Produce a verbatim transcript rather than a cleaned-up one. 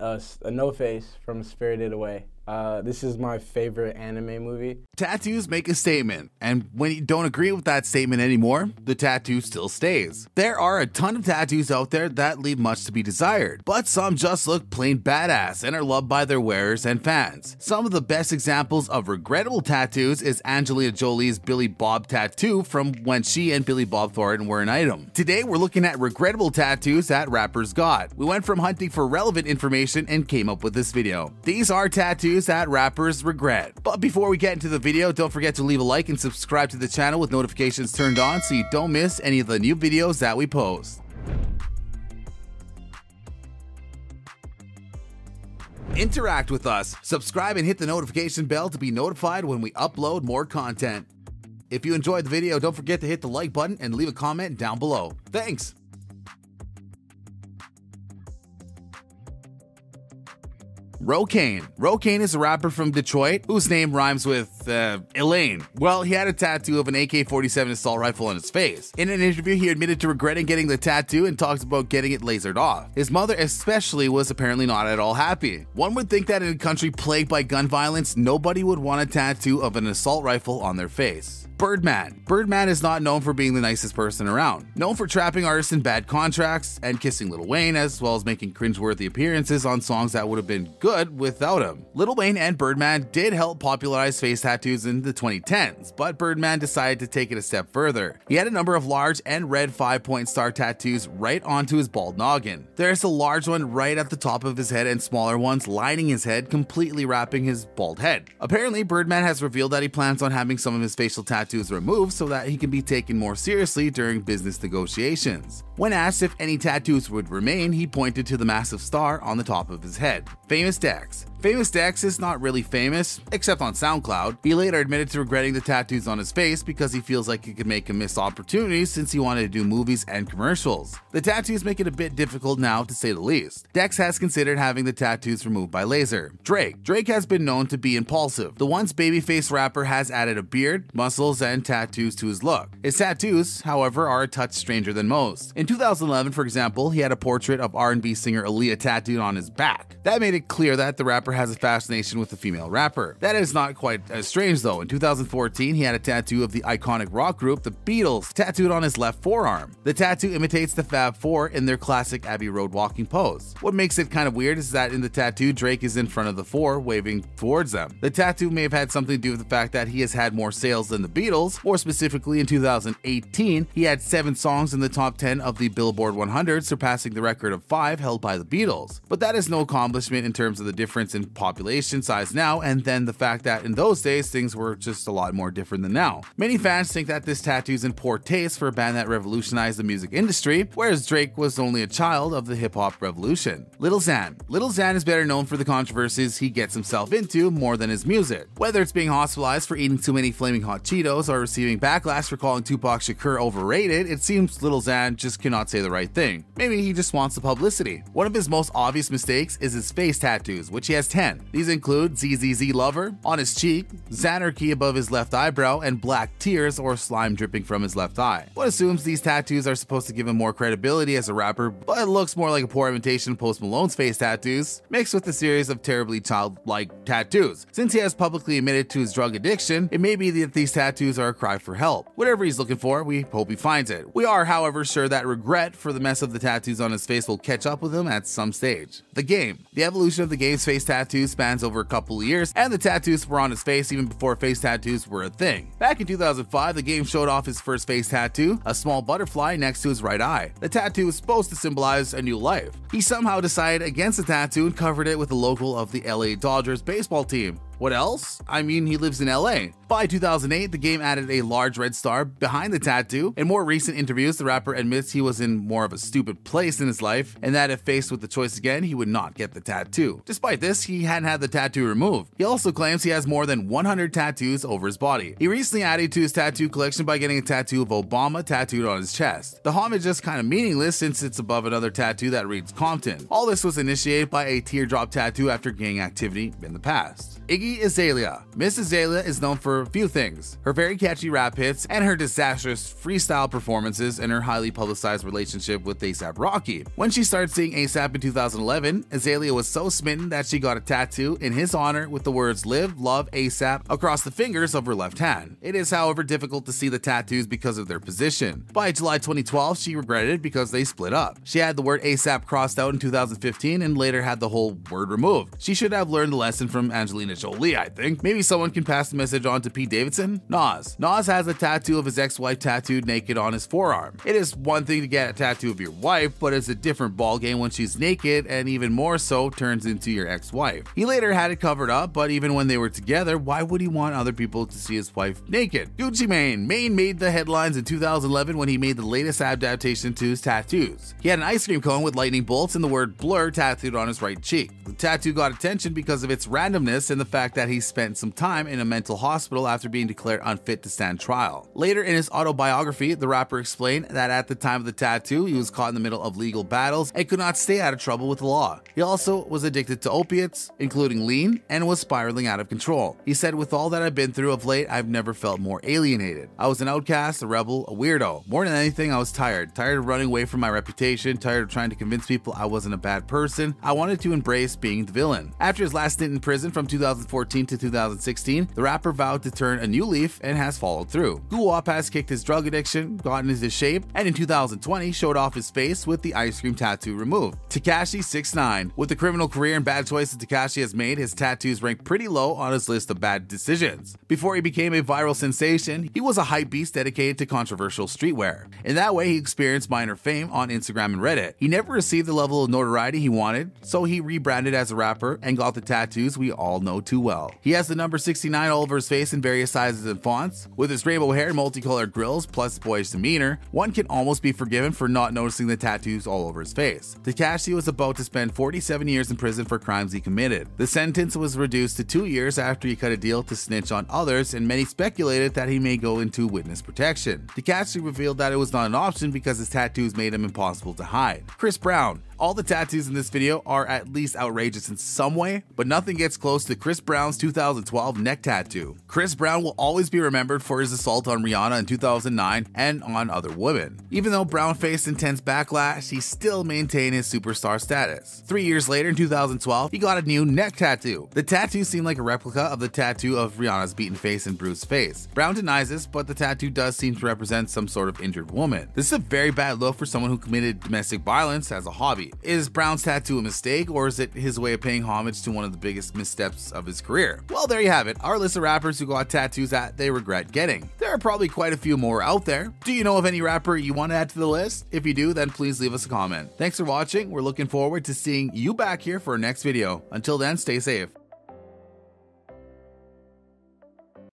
Uh, No Face from Spirited Away. Uh, this is my favorite anime movie. Tattoos make a statement, and when you don't agree with that statement anymore, the tattoo still stays. There are a ton of tattoos out there that leave much to be desired, but some just look plain badass and are loved by their wearers and fans. Some of the best examples of regrettable tattoos is Angelina Jolie's Billy Bob tattoo from when she and Billy Bob Thornton were an item. Today we're looking at regrettable tattoos that rappers got. We went from hunting for relevant information and came up with this video. These are tattoos that rappers regret. But before we get into the video, don't forget to leave a like and subscribe to the channel with notifications turned on so you don't miss any of the new videos that we post. Interact with us, subscribe and hit the notification bell to be notified when we upload more content. If you enjoyed the video, don't forget to hit the like button and leave a comment down below. Thanks! Rocaine. Rocaine is a rapper from Detroit whose name rhymes with, uh, Elaine. Well, he had a tattoo of an A K forty-seven assault rifle on his face. In an interview, he admitted to regretting getting the tattoo and talked about getting it lasered off. His mother especially was apparently not at all happy. One would think that in a country plagued by gun violence, nobody would want a tattoo of an assault rifle on their face. Birdman. Birdman is not known for being the nicest person around. Known for trapping artists in bad contracts and kissing Lil Wayne, as well as making cringeworthy appearances on songs that would have been good without him. Lil Wayne and Birdman did help popularize face tattoos in the twenty tens, but Birdman decided to take it a step further. He had a number of large and red five-point star tattoos right onto his bald noggin. There's a large one right at the top of his head and smaller ones lining his head, completely wrapping his bald head. Apparently, Birdman has revealed that he plans on having some of his facial tattoos removed so that he can be taken more seriously during business negotiations. When asked if any tattoos would remain, he pointed to the massive star on the top of his head. Famous Dex. Famous Dex is not really famous, except on SoundCloud. He later admitted to regretting the tattoos on his face because he feels like it could make him miss opportunities since he wanted to do movies and commercials. The tattoos make it a bit difficult now, to say the least. Dex has considered having the tattoos removed by laser. Drake. Drake has been known to be impulsive. The once babyface rapper has added a beard, muscles, and tattoos to his look. His tattoos, however, are a touch stranger than most. In two thousand eleven, for example, he had a portrait of R and B singer Aaliyah tattooed on his back. That made it clear that the rapper has a fascination with the female rapper. That is not quite as strange though. In two thousand fourteen, he had a tattoo of the iconic rock group The Beatles tattooed on his left forearm. The tattoo imitates the Fab Four in their classic Abbey Road walking pose. What makes it kind of weird is that in the tattoo, Drake is in front of the four, waving towards them. The tattoo may have had something to do with the fact that he has had more sales than The Beatles. More specifically, in two thousand eighteen, he had seven songs in the top ten of the Billboard one hundred, surpassing the record of five held by The Beatles. But that is no accomplishment in terms of the difference in population size now, and then the fact that in those days things were just a lot more different than now. Many fans think that this tattoo is in poor taste for a band that revolutionized the music industry, whereas Drake was only a child of the hip-hop revolution. Lil Xan. Lil Xan is better known for the controversies he gets himself into more than his music. Whether it's being hospitalized for eating too many flaming hot Cheetos or receiving backlash for calling Tupac Shakur overrated, it seems Lil Xan just cannot say the right thing. Maybe he just wants the publicity. One of his most obvious mistakes is his face tattoos, which he has ten. These include Z Z Z Lover on his cheek, Xanarchy above his left eyebrow, and black tears or slime dripping from his left eye. One assumes these tattoos are supposed to give him more credibility as a rapper, but it looks more like a poor imitation of Post Malone's face tattoos, mixed with a series of terribly childlike tattoos. Since he has publicly admitted to his drug addiction, it may be that these tattoos are a cry for help. Whatever he's looking for, we hope he finds it. We are, however, sure that regret for the mess of the tattoos on his face will catch up with him at some stage. The Game. The evolution of The Game's face tattoos spans over a couple of years, and the tattoos were on his face even before face tattoos were a thing. Back in two thousand five, The Game showed off his first face tattoo, a small butterfly next to his right eye. The tattoo was supposed to symbolize a new life. He somehow decided against the tattoo and covered it with a logo of the L A Dodgers baseball team. What else? I mean, he lives in L A. By two thousand eight, The Game added a large red star behind the tattoo. In more recent interviews, the rapper admits he was in more of a stupid place in his life, and that if faced with the choice again, he would not get the tattoo. Despite this, he hadn't had the tattoo removed. He also claims he has more than one hundred tattoos over his body. He recently added to his tattoo collection by getting a tattoo of Obama tattooed on his chest. The homage is kind of meaningless since it's above another tattoo that reads Compton. All this was initiated by a teardrop tattoo after gang activity in the past. Iggy Azalea. Miss Azalea is known for for few things: her very catchy rap hits and her disastrous freestyle performances and her highly publicized relationship with ASAP Rocky. When she started seeing ASAP in two thousand eleven, Azalea was so smitten that she got a tattoo in his honor with the words "Live, Love, ASAP" across the fingers of her left hand. It is, however, difficult to see the tattoos because of their position. By July twenty twelve, she regretted it because they split up. She had the word ASAP crossed out in two thousand fifteen and later had the whole word removed. She should have learned the lesson from Angelina Jolie, I think. Maybe someone can pass the message on to Pete Davidson? Nas. Nas has a tattoo of his ex-wife tattooed naked on his forearm. It is one thing to get a tattoo of your wife, but it's a different ballgame when she's naked and even more so turns into your ex-wife. He later had it covered up, but even when they were together, why would he want other people to see his wife naked? Gucci Mane. Mane made the headlines in two thousand eleven when he made the latest adaptation to his tattoos. He had an ice cream cone with lightning bolts and the word "blur" tattooed on his right cheek. The tattoo got attention because of its randomness and the fact that he spent some time in a mental hospital after being declared unfit to stand trial. Later in his autobiography, the rapper explained that at the time of the tattoo, he was caught in the middle of legal battles and could not stay out of trouble with the law. He also was addicted to opiates, including lean, and was spiraling out of control. He said, "With all that I've been through of late, I've never felt more alienated. I was an outcast, a rebel, a weirdo. More than anything, I was tired. Tired of running away from my reputation, tired of trying to convince people I wasn't a bad person. I wanted to embrace being the villain." After his last stint in prison from two thousand fourteen to two thousand sixteen, the rapper vowed to turn a new leaf and has followed through. Guwap has kicked his drug addiction, gotten into shape, and in two thousand twenty showed off his face with the ice cream tattoo removed. Tekashi six nine. With the criminal career and bad choices Tekashi has made, his tattoos rank pretty low on his list of bad decisions. Before he became a viral sensation, he was a hype beast dedicated to controversial streetwear. In that way, he experienced minor fame on Instagram and Reddit. He never received the level of notoriety he wanted, so he rebranded as a rapper and got the tattoos we all know too well. He has the number sixty-nine all over his face in various sizes and fonts. With his rainbow hair and multicolored grills plus boyish demeanor, one can almost be forgiven for not noticing the tattoos all over his face. Tekashi was about to spend forty-seven years in prison for crimes he committed. The sentence was reduced to two years after he cut a deal to snitch on others, and many speculated that he may go into witness protection. Tekashi revealed that it was not an option because his tattoos made him impossible to hide. Chris Brown. All the tattoos in this video are at least outrageous in some way, but nothing gets close to Chris Brown's two thousand twelve neck tattoo. Chris Brown will always be remembered for his assault on Rihanna in two thousand nine and on other women. Even though Brown faced intense backlash, he still maintained his superstar status. Three years later, in two thousand twelve, he got a new neck tattoo. The tattoo seemed like a replica of the tattoo of Rihanna's beaten face and bruised face. Brown denies this, but the tattoo does seem to represent some sort of injured woman. This is a very bad look for someone who committed domestic violence as a hobby. Is Brown's tattoo a mistake, or is it his way of paying homage to one of the biggest missteps of his career? Well, there you have it, our list of rappers who got tattoos that they regret getting. There are probably quite a few more out there. Do you know of any rapper you want to add to the list? If you do, then please leave us a comment. Thanks for watching. We're looking forward to seeing you back here for our next video. Until then, stay safe.